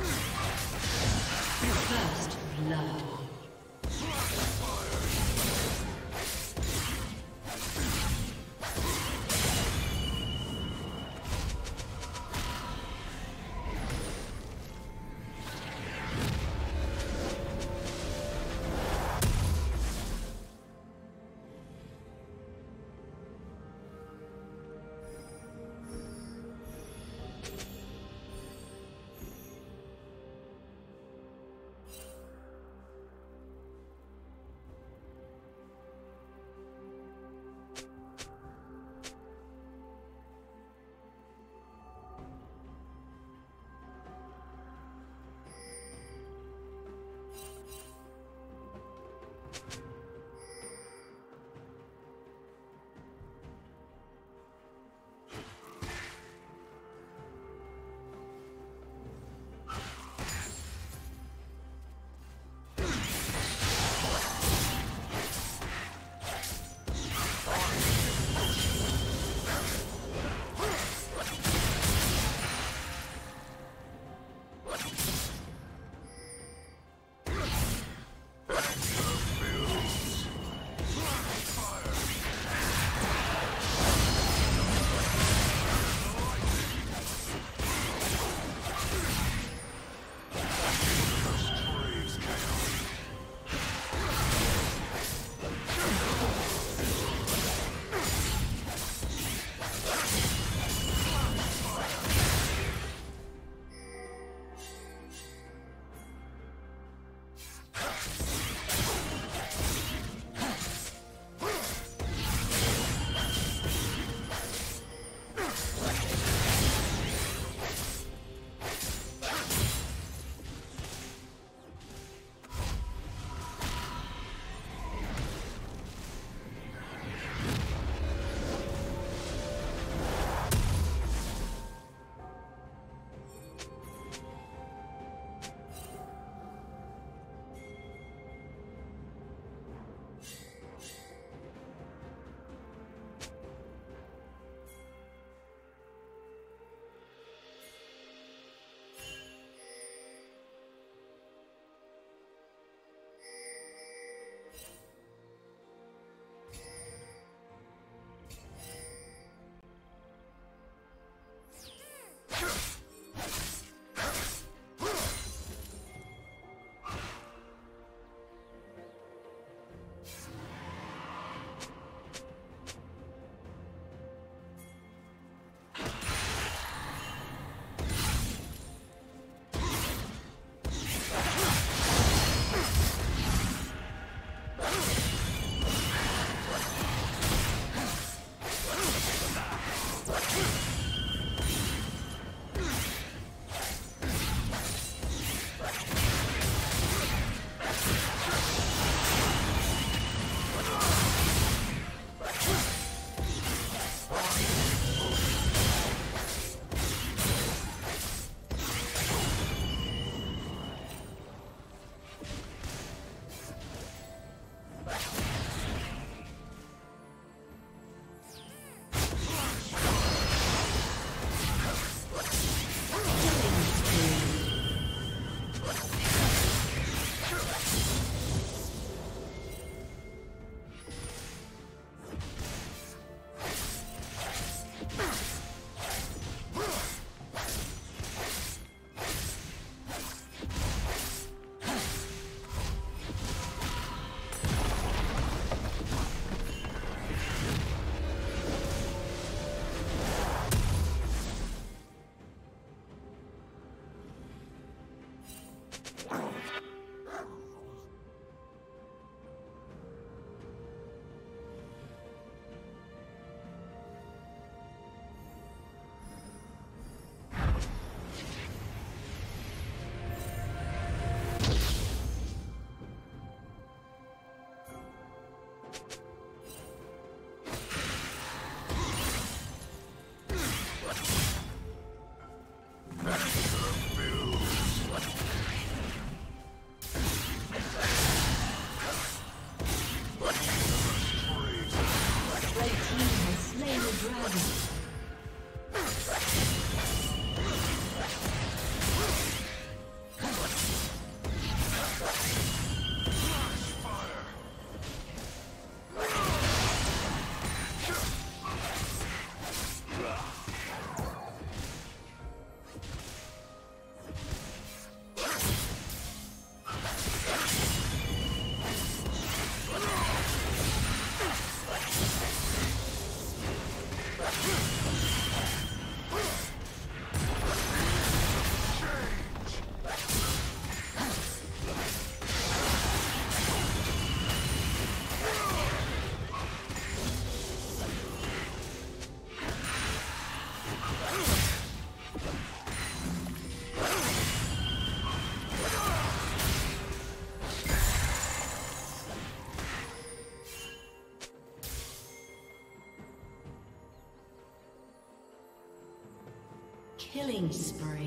First blood. Killing spree.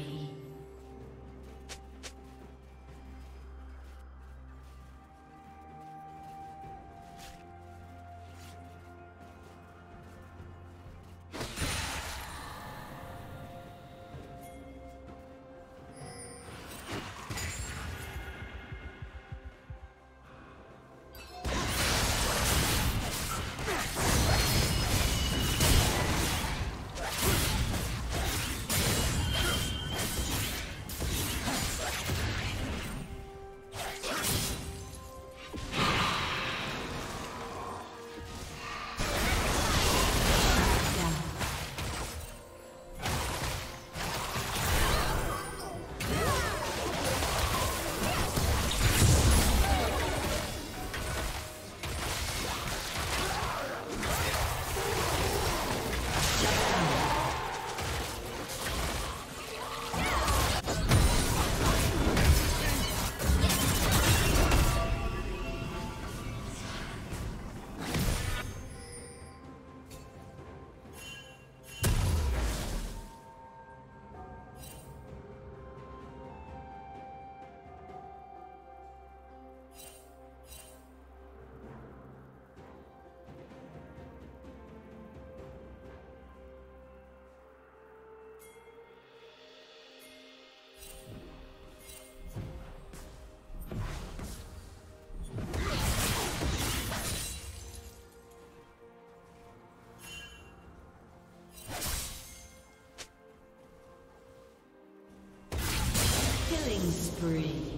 Spree.